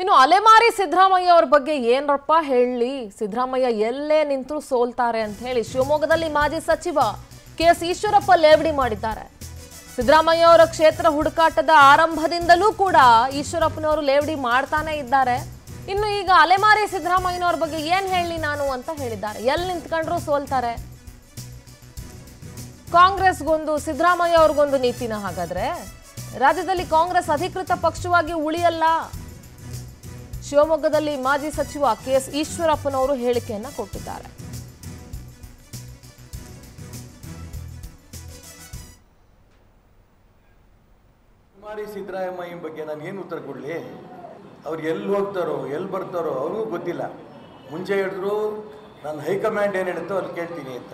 ಇನ್ನು ಅಲೆಮಾರಿ ಸಿದ್ದರಾಮಯ್ಯ ಅವರ ಬಗ್ಗೆ ಏನರಪ್ಪ ಹೇಳಿ ಸಿದ್ದರಾಮಯ್ಯ ಎಲ್ಲೇ ನಿಂತರೂ ಸೋಲ್ತಾರೆ ಅಂತ ಹೇಳಿ ಶಿವಮೊಗ್ಗದಲ್ಲಿ ಮಾಜಿ ಸಚಿವ ಕೆಎಸ್ ಈಶ್ವರಪ್ಪ ಲೇವಡಿ ಮಾಡಿದ್ದಾರೆ। ಸಿದ್ದರಾಮಯ್ಯ ಅವರ ಕ್ಷೇತ್ರ ಹುಡುಕಾಟದ ಆರಂಭದಿಂದಲೂ ಕೂಡ ಈಶ್ವರಪ್ಪನವರು ಲೇವಡಿ ಮಾಡ್ತಾನೆ ಇದ್ದಾರೆ। ಇನ್ನು ಈಗ ಅಲೆಮಾರಿ ಸಿದ್ದರಾಮಯ್ಯನವರ ಬಗ್ಗೆ ಏನು ಹೇಳಿ ನಾನು ಅಂತ ಹೇಳಿದ್ದಾರೆ, ಎಲ್ಲಿ ನಿಂತುಕೊಂಡ್ರು ಸೋಲ್ತಾರೆ, ಕಾಂಗ್ರೆಸ್ ಗೊಂದು ಸಿದ್ದರಾಮಯ್ಯ ಅವರಿಗೊಂದು ನೀತಿನ, ಹಾಗಾದ್ರೆ ರಾಜ್ಯದಲ್ಲಿ ಕಾಂಗ್ರೆಸ್ ಅಧಿಕೃತ ಪಕ್ಷವಾಗಿ ಉಳಿಯಲ್ಲ ಶಿವಮೊಗ್ಗದಲ್ಲಿ ಮಾಜಿ ಸಚಿವ ಕೆಎಸ್ ಈಶ್ವರಪ್ಪನವರು ಹೇಳಿಕೆಯನ್ನು ಕೊಟ್ಟಿದ್ದಾರೆ। ಕುಮಾರಿ ಸಿದ್ದರಾಮಯ್ಯ ಬಗ್ಗೆ ನಾನು ಏನು ಉತ್ತರ ಕೊಡಲಿ? ಅವರು ಎಲ್ಲಿ ಹೋಗ್ತಾರೋ ಎಲ್ಲಿ ಬರ್ತಾರೋ ಅವ್ರಿಗೂ ಗೊತ್ತಿಲ್ಲ। ಮುಂಚೆ ಹೇಳಿದ್ರು ನಾನು ಹೈಕಮಾಂಡ್ ಏನು ಹೇಳುತ್ತೋ ಅಲ್ಲಿ ಕೇಳ್ತೀನಿ ಅಂತ,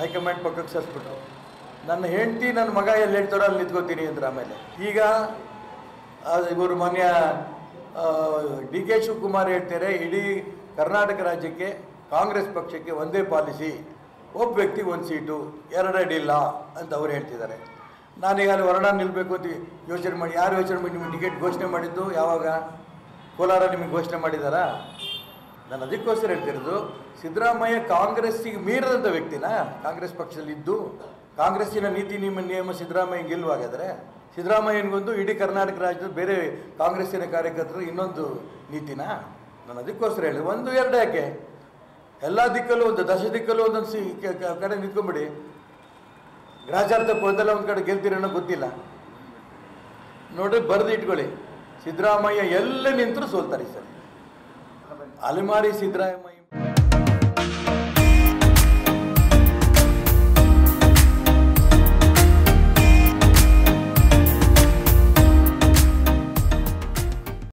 ಹೈಕಮಾಂಡ್ ಪಕ್ಕಕ್ಕೆ ಸರಿಸ್ಬಿಟ್ರು। ನನ್ನ ಹೆಂಡತಿ ನನ್ನ ಮಗ ಎಲ್ಲಿ ಹೇಳ್ತಾರೋ ಅಲ್ಲಿ ನಿಂತ್ಕೋತೀನಿ ಅಂದ್ರೆ, ಆಮೇಲೆ ಈಗ ಇವರು ಮಾನ್ಯ ಡಿ ಕೆ ಶಿವಕುಮಾರ್ ಹೇಳ್ತಾರೆ ಇಡೀ ಕರ್ನಾಟಕ ರಾಜ್ಯಕ್ಕೆ ಕಾಂಗ್ರೆಸ್ ಪಕ್ಷಕ್ಕೆ ಒಂದೇ ಪಾಲಿಸಿ, ಒಬ್ಬ ವ್ಯಕ್ತಿಗೆ ಒಂದು ಸೀಟು, ಎರಡು ಅಡ್ಡಿಲ್ಲ ಅಂತ ಅವ್ರು ಹೇಳ್ತಿದ್ದಾರೆ। ನಾನೀಗ ಅಲ್ಲಿ ಹೊರಡ ನಿಲ್ಲಬೇಕು ಅಂತ ಯೋಚನೆ ಮಾಡಿ, ಯಾರು ಯೋಚನೆ ಮಾಡಿ ನಿಮಗೆ ಟಿಕೆಟ್ ಘೋಷಣೆ ಮಾಡಿದ್ದು? ಯಾವಾಗ ಕೋಲಾರ ನಿಮಗೆ ಘೋಷಣೆ ಮಾಡಿದಾರಾ? ನಾನು ಅದಕ್ಕೋಸ್ಕರ ಹೇಳ್ತಿರೋದು, ಸಿದ್ದರಾಮಯ್ಯ ಕಾಂಗ್ರೆಸ್ಸಿಗೆ ಮೀರದಂಥ ವ್ಯಕ್ತಿನ ಕಾಂಗ್ರೆಸ್ ಪಕ್ಷದಲ್ಲಿದ್ದು ಕಾಂಗ್ರೆಸ್ಸಿನ ನೀತಿ ನಿಯಮ ಸಿದ್ದರಾಮಯ್ಯ ಗೆಲ್ಲುವಾಗಾದರೆ, ಸಿದ್ದರಾಮಯ್ಯನಿಗೊಂದು ಇಡೀ ಕರ್ನಾಟಕ ರಾಜ್ಯದ ಬೇರೆ ಕಾಂಗ್ರೆಸ್ಸಿನ ಕಾರ್ಯಕರ್ತರು ಇನ್ನೊಂದು ನೀತಿನ? ನಾನು ಅದಕ್ಕೋಸ್ಕರ ಹೇಳಿ ಒಂದು ಎರಡು ಯಾಕೆ ಎಲ್ಲ ದಿಕ್ಕಲ್ಲೂ ಒಂದು ದಶ ದಿಕ್ಕಲ್ಲೂ ಒಂದೊಂದು ಕಡೆ ನಿಂತ್ಕೊಂಡ್ಬಿಡಿ, ಗ್ರಾಚಾರ್ಥ ಪದಲ್ಲ ಒಂದು ಕಡೆ ಗೆಲ್ತೀರೋ ಗೊತ್ತಿಲ್ಲ ನೋಡ್ರಿ, ಬರೆದು ಇಟ್ಕೊಳ್ಳಿ ಸಿದ್ದರಾಮಯ್ಯ ಎಲ್ಲ ನಿಂತರೂ ಸೋಲ್ತಾರೆ ಸರ್, ಅಲೆಮಾರಿ ಸಿದ್ದರಾಮಯ್ಯ।